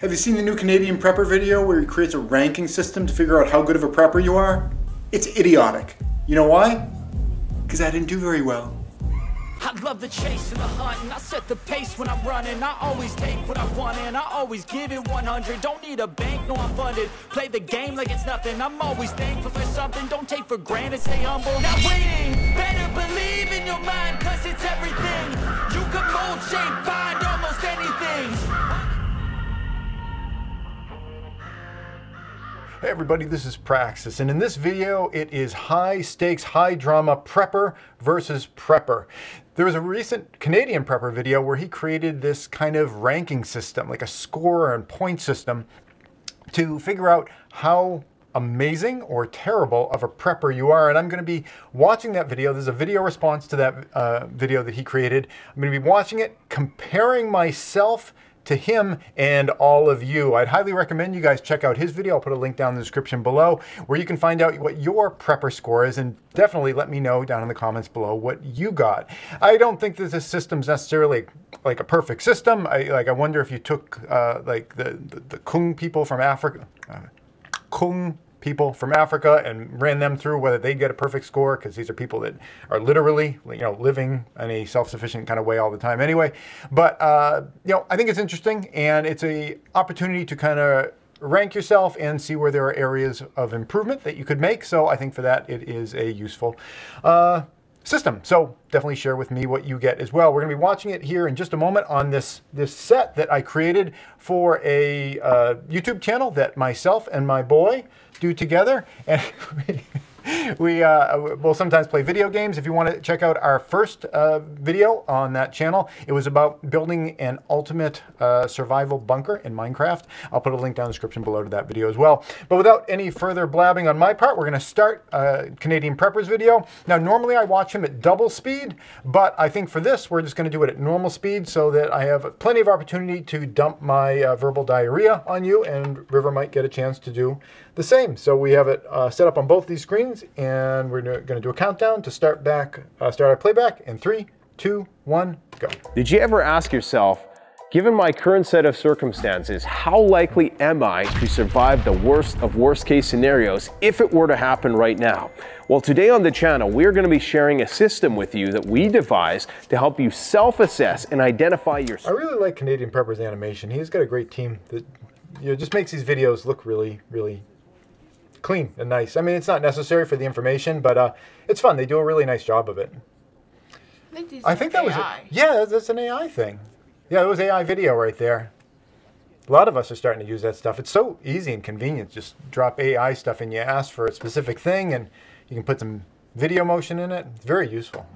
Have you seen the new Canadian Prepper video where he creates a ranking system to figure out how good of a prepper you are? It's idiotic. You know why? Because I didn't do very well. I love the chase and the hunt, and I set the pace when I'm running. I always take what I want, and I always give it 100. Don't need a bank, no, I'm funded. Play the game like it's nothing. I'm always thankful for something. Don't take for granted, stay humble. Not waiting, better believe in your mind, cause it's everything. You can mold, shape, find almost anything. Hey everybody, this is Praxis, and in this video it is high stakes, high drama prepper versus prepper. There was a recent Canadian prepper video where he created this kind of ranking system, like a score and point system, to figure out how amazing or terrible of a prepper you are. And I'm going to be watching that video. There's a video response to that video that he created. I'm going to be watching it, comparing myself to him and all of you. I'd highly recommend you guys check out his video. I'll put a link down in the description below where you can find out what your prepper score is, and definitely let me know down in the comments below what you got. I don't think that this system's necessarily like a perfect system. I wonder if you took like the Kung people from Africa, and ran them through whether they'd get a perfect score, because these are people that are literally, you know, living in a self-sufficient kind of way all the time anyway. But, you know, I think it's interesting, and it's a opportunity to kind of rank yourself and see where there are areas of improvement that you could make. So I think for that, it is a useful system. So definitely share with me what you get as well. We're going to be watching it here in just a moment on this set that I created for a YouTube channel that myself and my boy do together. And we'll sometimes play video games. If you want to check out our first video on that channel, it was about building an ultimate survival bunker in Minecraft. I'll put a link down in the description below to that video as well. But without any further blabbing on my part, we're going to start Canadian Prepper's video. Now, normally I watch him at double speed, but I think for this, we're just going to do it at normal speed so that I have plenty of opportunity to dump my verbal diarrhea on you, and River might get a chance to do the same. So we have it set up on both these screens, and we're going to do a countdown to start our playback in 3, 2, 1, go. Did you ever ask yourself, given my current set of circumstances, how likely am I to survive the worst of worst case scenarios if it were to happen right now? Well, today on the channel, we're going to be sharing a system with you that we devised to help you self-assess and identify your... I really like Canadian Prepper's animation. He's got a great team that, you know, just makes these videos look really, really clean and nice. I mean, it's not necessary for the information, but it's fun. They do a really nice job of it. I think that was AI. Yeah, that's an AI thing. Yeah, it was AI video right there. A lot of us are starting to use that stuff. It's so easy and convenient. Just drop AI stuff and you ask for a specific thing, and you can put some video motion in it. It's very useful.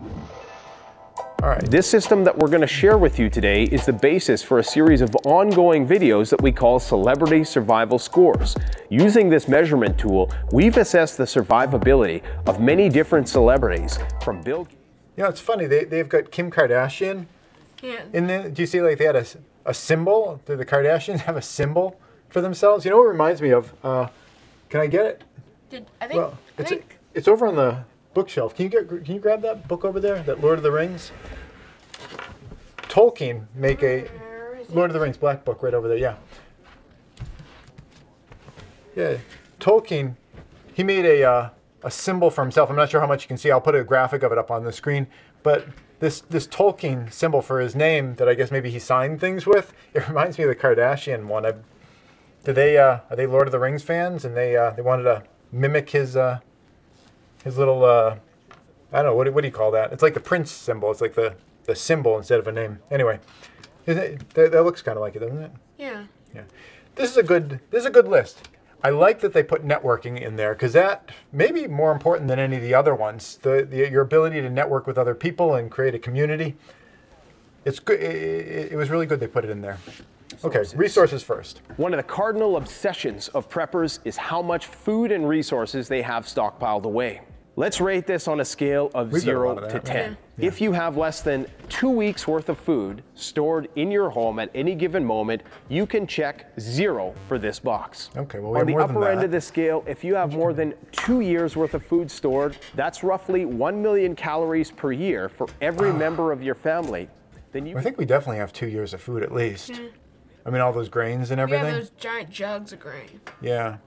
All right. This system that we're going to share with you today is the basis for a series of ongoing videos that we call Celebrity Survival Scores. Using this measurement tool, we've assessed the survivability of many different celebrities, from Bill... You know, it's funny, they've got Kim Kardashian. Yeah. In there. Do you see, like, they had a symbol? Do the Kardashians have a symbol for themselves? You know what it reminds me of? Can I get it? It's over on the bookshelf. Can you grab that book over there? That Lord of the Rings. Tolkien make a Lord of the Rings black book right over there. Yeah. Yeah. Tolkien, he made a symbol for himself. I'm not sure how much you can see. I'll put a graphic of it up on the screen. But this Tolkien symbol for his name that I guess maybe he signed things with. It reminds me of the Kardashian one. Are they Lord of the Rings fans? And they wanted to mimic his little, I don't know, what do you call that? It's like the prince symbol. It's like the symbol instead of a name. Anyway, that looks kind of like it, doesn't it? Yeah. Yeah. This is a good list. I like that they put networking in there, because that may be more important than any of the other ones. Your ability to network with other people and create a community. It's good. It was really good they put it in there. Okay, resources first. One of the cardinal obsessions of preppers is how much food and resources they have stockpiled away. Let's rate this on a scale of 0 to 10. Yeah. If you have less than 2 weeks worth of food stored in your home at any given moment, you can check 0 for this box. Okay, well, we have more than that. On the upper end of the scale, if you have more than 2 years worth of food stored, that's roughly 1 million calories per year for every member of your family. Then I think we definitely have 2 years of food at least. Yeah. I mean, all those grains and everything. Yeah, those giant jugs of grain. Yeah.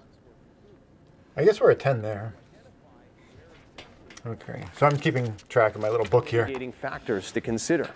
I guess we're at 10 there. Okay. So I'm keeping track of my little book here. Factors to consider.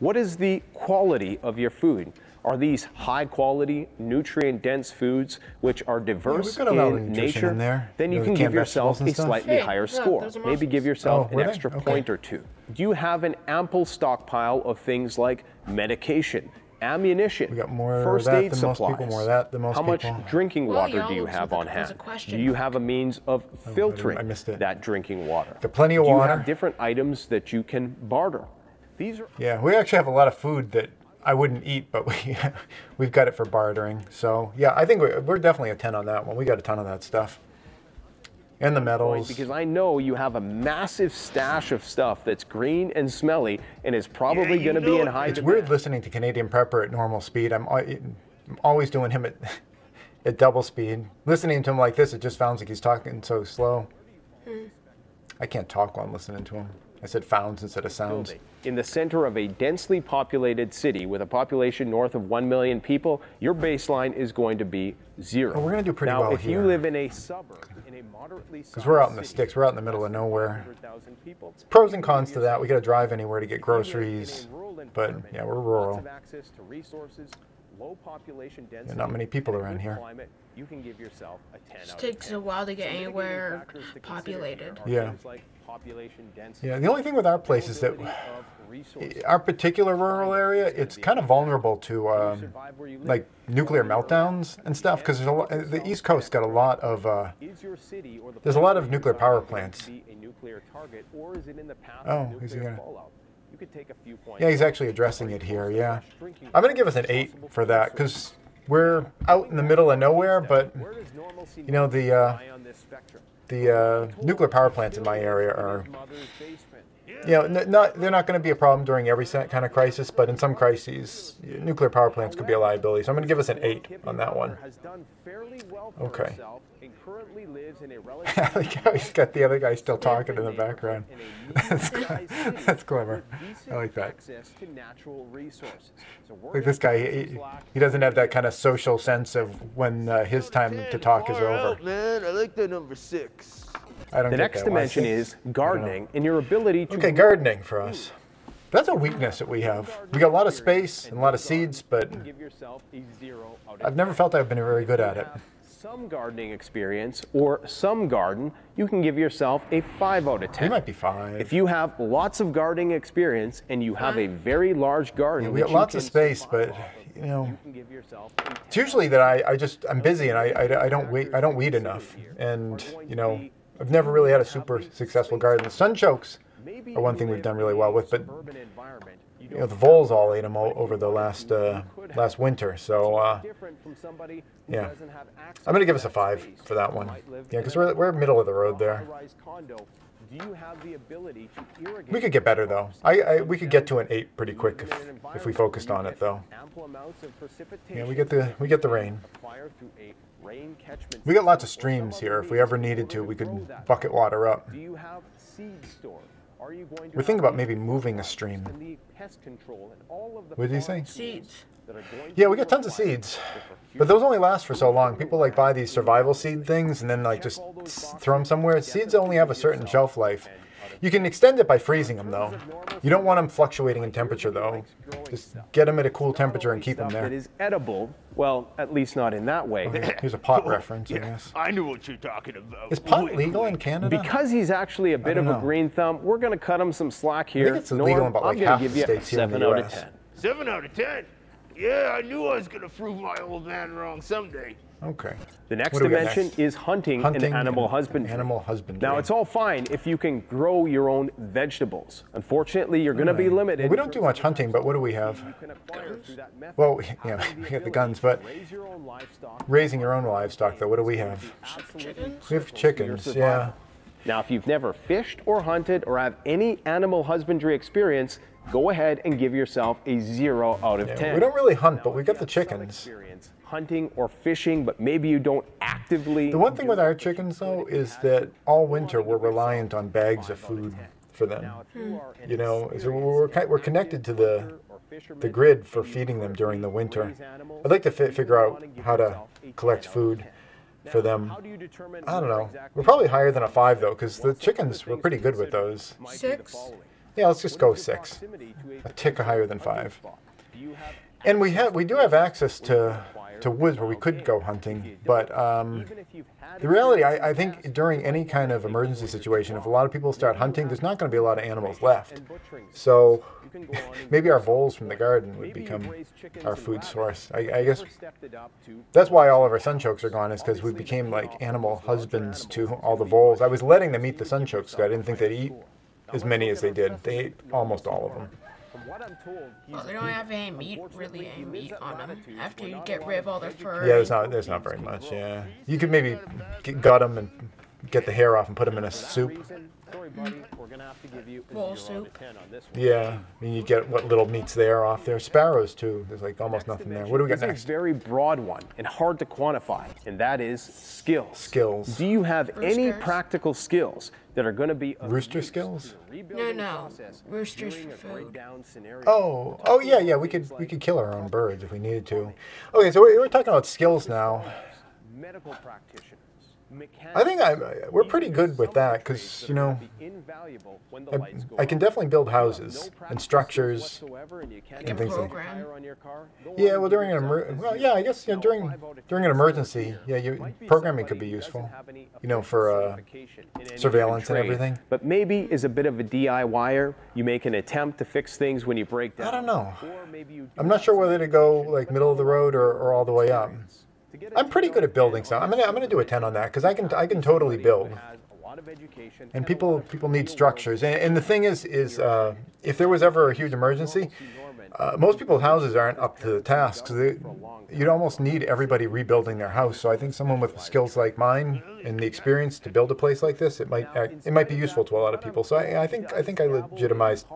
What is the quality of your food? Are these high-quality, nutrient-dense foods which are diverse in nature? Then you can give yourself a slightly higher score. Maybe give yourself an extra point or two. Do you have an ample stockpile of things like medication, ammunition, first aid supplies? How much drinking water do you have on hand? Do you have a means of filtering that drinking water? Plenty of water. Do you have different items that you can barter? These are. Yeah, we actually have a lot of food that I wouldn't eat, but we've got it for bartering. So yeah, I think we're definitely a 10 on that one. We got a ton of that stuff. And the metals. Because I know you have a massive stash of stuff that's green and smelly and is probably going to be in high demand. It's weird listening to Canadian Prepper at normal speed. I'm always doing him at double speed. Listening to him like this, it just sounds like he's talking so slow. I can't talk while I'm listening to him. I said founds instead of sounds. In the center of a densely populated city with a population north of 1 million people, your baseline is going to be 0. Oh, we're going to do pretty well here. Now, if you live in a suburb, in a moderately sized city, because we're out in the sticks, we're out in the middle of nowhere. It's pros and cons to that. We got to drive anywhere to get groceries, but yeah, we're rural. Low population density, not many people around here. Climate, you can give yourself a 10 out of 10. It takes a while to get anywhere populated. Yeah. Like population density. Yeah, the only thing with our place is that our particular rural area, it's kind of vulnerable to like nuclear meltdowns and stuff, because the East Coast got a lot of there's a lot of nuclear power plants. Oh, is he gonna? You could take a few points. Yeah, he's actually addressing it here, yeah. I'm going to give us an 8 for that, because we're out in the middle of nowhere, but, you know, the nuclear power plants in my area are, you know, they're not going to be a problem during every kind of crisis, but in some crises, nuclear power plants could be a liability. So I'm going to give us an 8 on that one. Okay. I like how he's got the other guy still talking in the background. That's clever. I like that. Like this guy, he doesn't have that kind of social sense of when his time to talk is over. Man, I like that number 6. The next dimension is gardening and your ability to... Okay, gardening for us. That's a weakness that we have. We got a lot of space and a lot of seeds, but I've never felt I've been very good at it. Some gardening experience or some garden, you can give yourself a 5 out of 10. You might be 5. If you have lots of gardening experience and you have a very large garden, we got lots of space, but you know, it's usually that I'm busy and I don't weed enough, and you know, I've never really had a super successful garden. Sunchokes are one thing we've done really well with, but you know, the voles all ate them all over the last winter, so yeah, I'm going to give us a 5 for that one. Yeah, because we're middle of the road there. We could get better though. We could get to an 8 pretty quick if we focused on it though. Yeah, we get the rain. We got lots of streams here. If we ever needed to, we could bucket water up. We're thinking about maybe moving a stream. What did he say? Seeds. Yeah, we got tons of seeds, but those only last for so long. People like buy these survival seed things and then like just throw them somewhere. Seeds only have a certain shelf life. You can extend it by freezing them though. You don't want them fluctuating in temperature though. Just get them at a cool temperature and keep them there. It is edible. Well, at least not in that way. Okay, here's a pot reference, I guess. I knew what you're talking about. Is pot legal in Canada? Because he's actually a bit of a green thumb, we're going to cut him some slack here. I think it's illegal in about like half the states here in the US. 7 out of 10. 7 out of 10? Yeah, I knew I was going to prove my old man wrong someday. Okay. The next dimension is hunting and animal husbandry. Now, it's all fine if you can grow your own vegetables. Unfortunately, you're going to be limited. Well, we don't do much hunting, but what do we have? Guns? Well, yeah, we got the guns, but raising your own livestock, though, what do we have? Chickens? We have chickens, yeah. Now, if you've never fished or hunted or have any animal husbandry experience, go ahead and give yourself a 0 out of 10. We don't really hunt, but we got the chickens. Hunting or fishing, but maybe you don't actively. The one thing with our chickens though is that all winter we're reliant on bags of food for them. You know, so we're connected to the the grid for feeding them during the winter. I'd like to figure out how to collect food for them. I don't know. We're probably higher than a 5, though, because the chickens were pretty good with those. 6? Yeah, let's just go 6. A tick higher than 5. And we do have access to woods where we could go hunting, but the reality, I think during any kind of emergency situation, if a lot of people start hunting, there's not going to be a lot of animals left. So maybe our voles from the garden would become our food source. I guess that's why all of our sunchokes are gone, is because we became like animal husbands to all the voles. I was letting them eat the sunchokes, because I didn't think they'd eat as many as they did. They ate almost all of them. Well, they don't have any meat on them after you get rid of all their fur. Yeah, there's not very much, yeah. You could maybe gut them and get the hair off and put them in a soup. Wool soup. Yeah, I mean, you get what little meat's there off there. Sparrows, too. There's like almost nothing there. What do we got next? This is a very broad one and hard to quantify, and that is skills. Skills. Do you have any practical skills that are going to be rooster skills? No, roosters for food. Oh yeah. We could kill our own birds if we needed to. Okay, so we're talking about skills now. Medical practitioners. I think we're pretty good with that, because, you know, I can definitely build houses and structures and things like that. Yeah, well, during an emergency, yeah, programming could be useful, you know, for surveillance and everything. But maybe as a bit of a DIYer, you make an attempt to fix things when you break down. I don't know. I'm not sure whether to go like middle of the road or all the way up. I'm pretty good at building stuff. I'm gonna do a 10 on that, because I can totally build. And people need structures. And the thing is if there was ever a huge emergency, most people's houses aren't up to the task. So you'd almost need everybody rebuilding their house. So I think someone with skills like mine and the experience to build a place like this, it might be useful to a lot of people. So I think I legitimized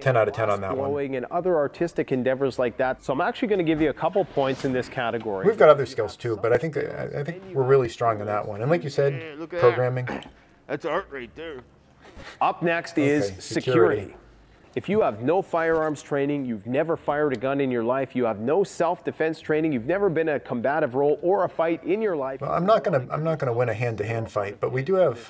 10 out of 10 on that one. And other artistic endeavors like that. So I'm actually going to give you a couple points in this category. We've got other skills too, but I think we're really strong in that one. And like you said, programming. That's art right there. Up next is security. If you have no firearms training, you've never fired a gun in your life, you have no self-defense training, you've never been in a combative role or a fight in your life. Well, I'm not gonna win a hand-to-hand fight, but we do have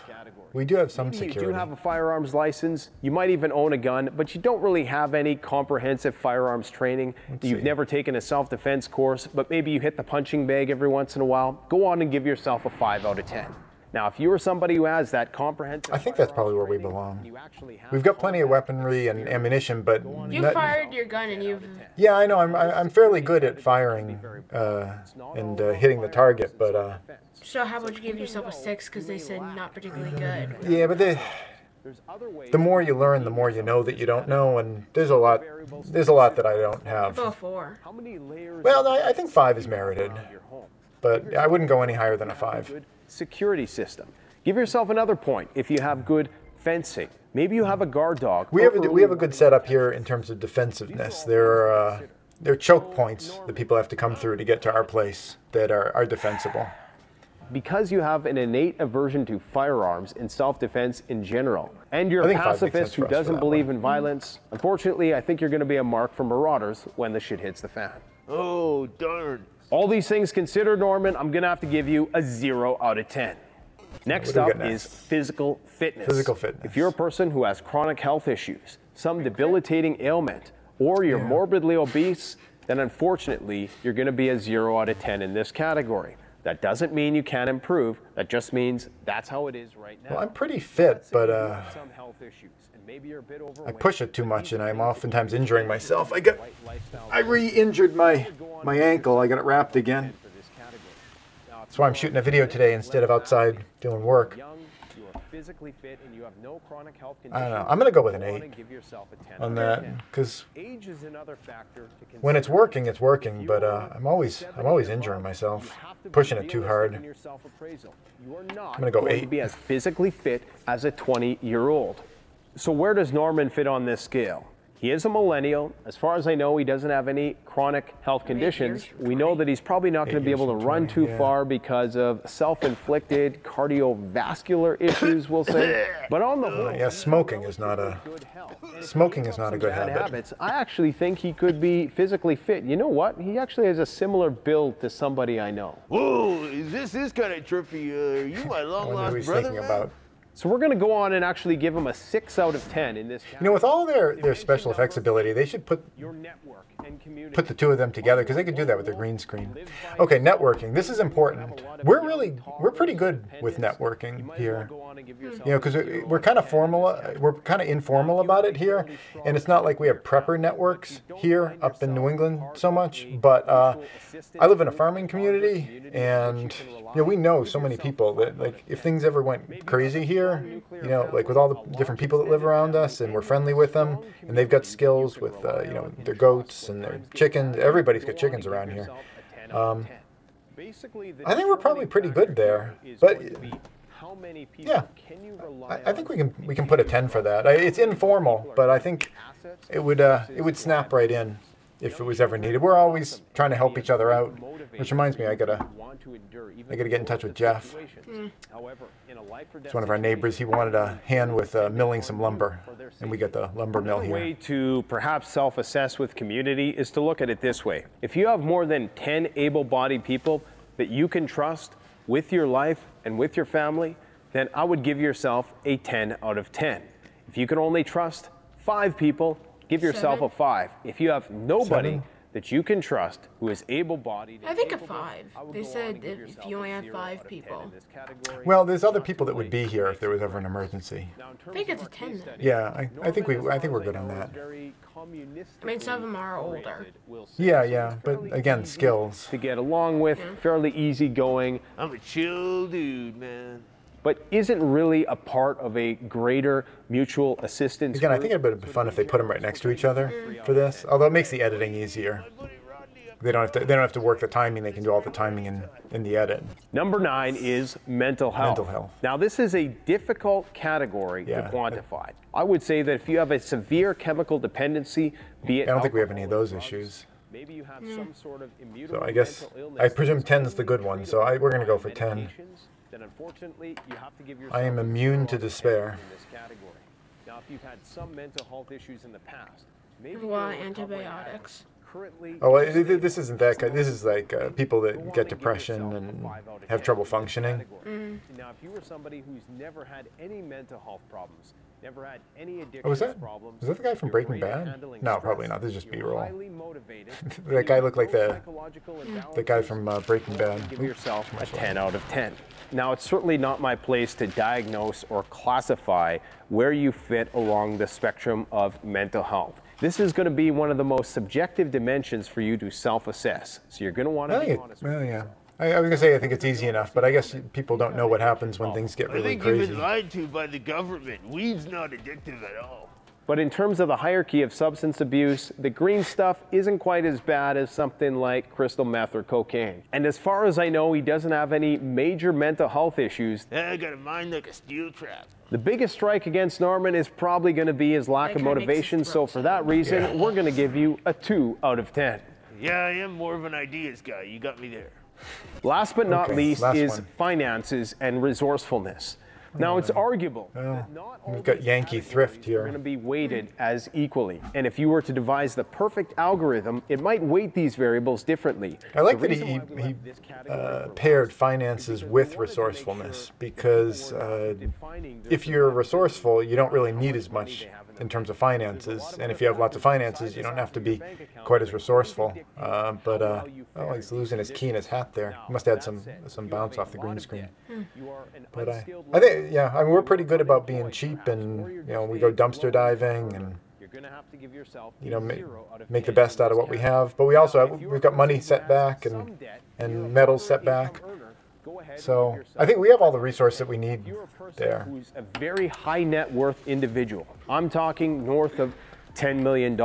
some security. You do have a firearms license, you might even own a gun, but you don't really have any comprehensive firearms training. You've never taken a self-defense course, but maybe you hit the punching bag every once in a while. Go on and give yourself a 5 out of 10. Now, if you are somebody who has that comprehensive, I think that's probably where we belong. We've got plenty of weaponry and ammunition, but you fired your gun and you've. Yeah, I know. I'm fairly good at firing and hitting the target, but. So how about you give yourself a 6, because they said not particularly good. Yeah, but the more you learn, the more you know that you don't know, and there's a lot that I don't have. About 4. Well, I think 5 is merited, but I wouldn't go any higher than a 5. Security system. Give yourself another point if you have good fencing. Maybe you have a guard dog. We have a good setup here in terms of defensiveness. There are choke points that people have to come through to get to our place that are defensible. Because you have an innate aversion to firearms and self-defense in general, and you're a pacifist who doesn't believe in violence, unfortunately, I think you're going to be a mark for marauders when the shit hits the fan. Oh, darn. All these things considered, Norman, I'm going to have to give you a 0 out of 10. Next up is physical fitness. Physical fitness. If you're a person who has chronic health issues, some debilitating ailment, or you're morbidly obese, then unfortunately, you're going to be a 0 out of 10 in this category. That doesn't mean you can't improve. That just means that's how it is right now. Well, I'm pretty fit, but I push it too much, and I'm oftentimes injuring myself. I re-injured my ankle. I got it wrapped again. That's why I'm shooting a video today instead of outside doing work. Physically fit and you have no chronic health conditions. I don't know. I'm going to go with an 8 on that, because when it's working, but I'm always injuring myself, pushing it too hard. I'm going to go 8. To be as physically fit as a 20-year-old. So where does Norman fit on this scale? He is a millennial. As far as I know, he doesn't have any chronic health conditions. We know that he's probably not going to be able to run too far because of self-inflicted cardiovascular issues, we'll say. But on the whole, yeah, smoking is not a good habit. I actually think he could be physically fit. You know what? He actually has a similar build to somebody I know. Whoa, this is kind of trippy. Are you my long-lost brother, man? So we're going to go on and actually give them a 6 out of 10 in this category. You know, with all their special effects ability, they should put the two of them together, because they could do that with their green screen. Okay, networking. This is important. We're pretty good with networking here. You know, because we're kind of informal about it here, and it's not like we have prepper networks here up in New England so much. But I live in a farming community, and you know, we know so many people that, like, if things ever went crazy here, you know, like with all the different people that live around us, and we're friendly with them, and they've got skills with, you know, their goats and their chickens. Everybody's got chickens around here. I think we're probably pretty good there, but yeah, I think we can put a 10 for that. It's informal, but I think it would snap right in if it was ever needed. We're always trying to help each other out, which reminds me, I gotta get in touch with Jeff. It's one of our neighbors. He wanted a hand with milling some lumber, and we got the lumber mill here. Way to perhaps self-assess with community is to look at it this way. If you have more than 10 able-bodied people that you can trust with your life and with your family, then I would give yourself a 10 out of 10. If you can only trust 5 people, give yourself a 5. If you have nobody that you can trust who is able-bodied, I think a 5. They said if you only have 5 people. Well, there's other people that would be here if there was ever an emergency. I think it's a 10 then. Yeah, I think we're good on that. I mean, some of them are older. Yeah, but again, skills to get along with, fairly easygoing. I'm a chill dude, man. But isn't really a part of a greater mutual assistance group. Again, I think it would be fun if they put them right next to each other for this. Although it makes the editing easier. They don't have to work the timing. They can do all the timing in the edit. Number 9 is mental health. Now, this is a difficult category to quantify. I would say that if you have a severe chemical dependency, be it... I don't think we have any of those issues. Maybe you have some sort of immutable mental illness. I presume 10 is the good one, so we're going to go for 10. Then unfortunately, you have to give yourself... I am immune to despair. In this category. Now, if you've had some mental health issues in the past, maybe a lot of antibiotics. This isn't that kind. This is like people that get depression and have trouble functioning. Now, if you were somebody who's never had any mental health problems, never had any addiction problems. Is that the guy from Breaking Bad? No, probably not. This is just B-roll. That guy looked like the guy from Breaking Bad. Give yourself a 10 out of 10. Now, it's certainly not my place to diagnose or classify where you fit along the spectrum of mental health. This is going to be one of the most subjective dimensions for you to self-assess. So you're going to want to be honest. Well, yeah. I was going to say I think it's easy enough, but I guess people don't know what happens when things get really crazy. You've been lied to by the government. Weed's not addictive at all. But in terms of the hierarchy of substance abuse, the green stuff isn't quite as bad as something like crystal meth or cocaine. And as far as I know, he doesn't have any major mental health issues. I got a mind like a steel trap. The biggest strike against Norman is probably going to be his lack of motivation, so for that reason, we're going to give you a 2 out of 10. Yeah, I am more of an ideas guy. You got me there. Last but not least is finances and resourcefulness. Now, it's arguable that not all we've got Yankee thrift here. Are going to be weighted as equally. And if you were to devise the perfect algorithm, it might weight these variables differently. I like that he paired finances with resourcefulness, because if you're resourceful, you don't really need as much in terms of finances. And if you have lots of finances, you don't have to be quite as resourceful. Oh, he's losing his key in his hat there. He must have had some bounce off the green screen. But I think... Yeah, I mean, we're pretty good about being cheap, and you know, we go dumpster diving, and you know, make the best out of what we have. But we also we've got money set back and metals set back. So I think we have all the resources that we need there. Who's a very high net worth individual. I'm talking north of $10 million.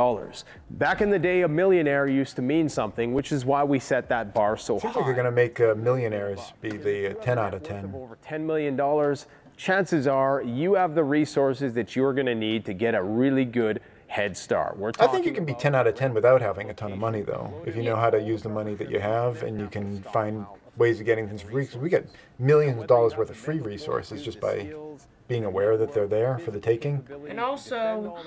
Back in the day, a millionaire used to mean something, which is why we set that bar so high. Seems like you're going to make millionaires be the 10 out of 10. Over $10 million, chances are you have the resources that you're going to need to get a really good head start. We're talking, I think you can be 10 out of 10 without having a ton of money, though, if you know how to use the money that you have and you can find ways of getting things free. Because we get millions of dollars worth of free resources just by being aware that they're there for the taking. And also,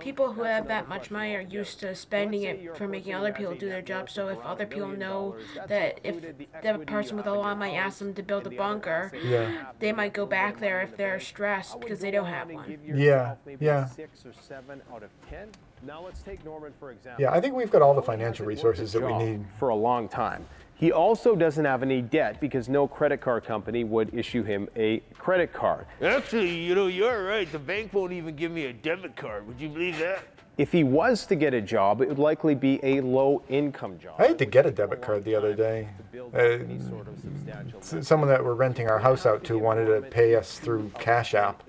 people who have that much money are used to spending it for making other people do their job. So if other people know that if the person with a lot might ask them to build a bunker, they might go back there if they're stressed because they don't have one. Yeah. 6 or 7 out of 10. Now let's take Norman for example. Yeah, I think we've got all the financial resources that we need for a long time. He also doesn't have any debt because no credit card company would issue him a credit card. Actually, you know, you're right. The bank won't even give me a debit card. Would you believe that? If he was to get a job, it would likely be a low-income job. I had to get a debit card the other day. Someone that we're renting our house out to wanted to pay us through Cash App.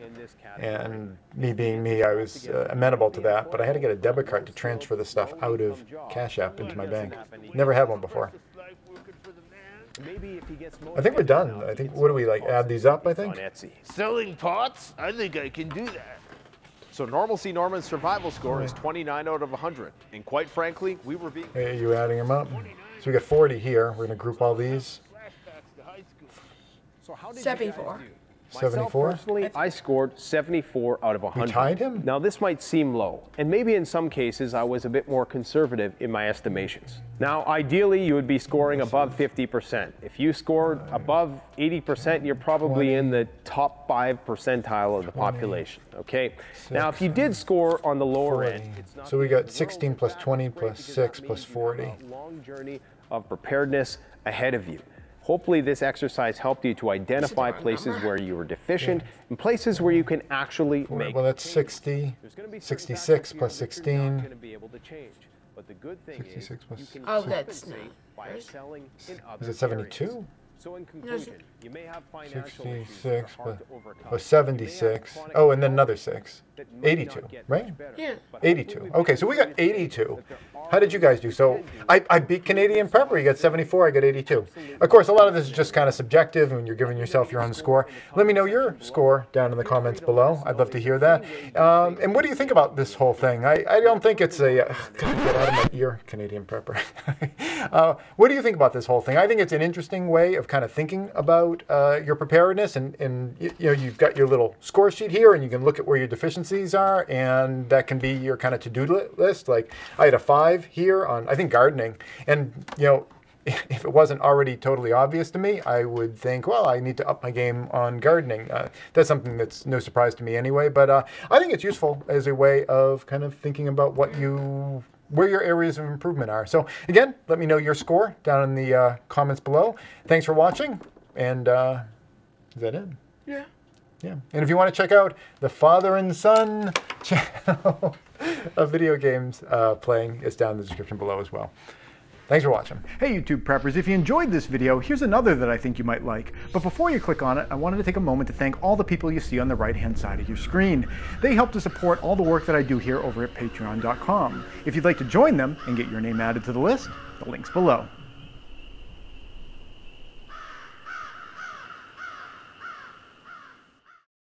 And me being me, I was amenable to that. But I had to get a debit card to transfer the stuff out of Cash App into my bank. Never had one before. I think we're done. I think, what do we, like, add these up, I think? Selling pots? I think I can do that. So Normalcy Norman's survival score is 29 out of 100. And quite frankly, we were being... Hey, are you adding them up? So we got 40 here. We're going to group all these. 74. 74? Personally, I scored 74 out of 100. You tied him? Now, this might seem low, and maybe in some cases I was a bit more conservative in my estimations. Now, ideally, you would be scoring above 50%. If you scored above 80%, you're probably in the top 5 percentile of the population, okay? Now, if you did score on the lower end... So we got 16 plus 20 plus 6 plus 40. ...long journey of preparedness ahead of you. Hopefully this exercise helped you to identify places where you were deficient and places where you can actually make. Well, that's 60, 66 plus 16, 66 plus 16. Oh, that's Is it 72? So in conclusion, you may have financial issues hard to overcome. 76. Oh, and then another 6. 82, right? Yeah. 82. Okay, so we got 82. How did you guys do? So I beat Canadian Prepper. You got 74. I got 82. Of course, a lot of this is just kind of subjective, and you're giving yourself your own score. Let me know your score down in the comments below. I'd love to hear that. And what do you think about this whole thing? I don't think it's a... God, get out of my ear, Canadian Prepper. What do you think about this whole thing? I think it's an interesting way of kind of thinking about your preparedness, and you know, you've got your little score sheet here, and you can look at where your deficiencies are, and that can be your kind of to-do list. Like I had a 5 here on, I think, gardening, and you know, if it wasn't already totally obvious to me, I would think, well, I need to up my game on gardening. That's something that's no surprise to me anyway, but I think it's useful as a way of kind of thinking about what you... where your areas of improvement are. So again, let me know your score down in the comments below. Thanks for watching, and is that it? Yeah. Yeah, and if you want to check out the Father and Son channel of video games playing, it's down in the description below as well. Thanks for watching. Hey YouTube Preppers, if you enjoyed this video, here's another that I think you might like. But before you click on it, I wanted to take a moment to thank all the people you see on the right-hand side of your screen. They help to support all the work that I do here over at Patreon.com. If you'd like to join them and get your name added to the list, the link's below.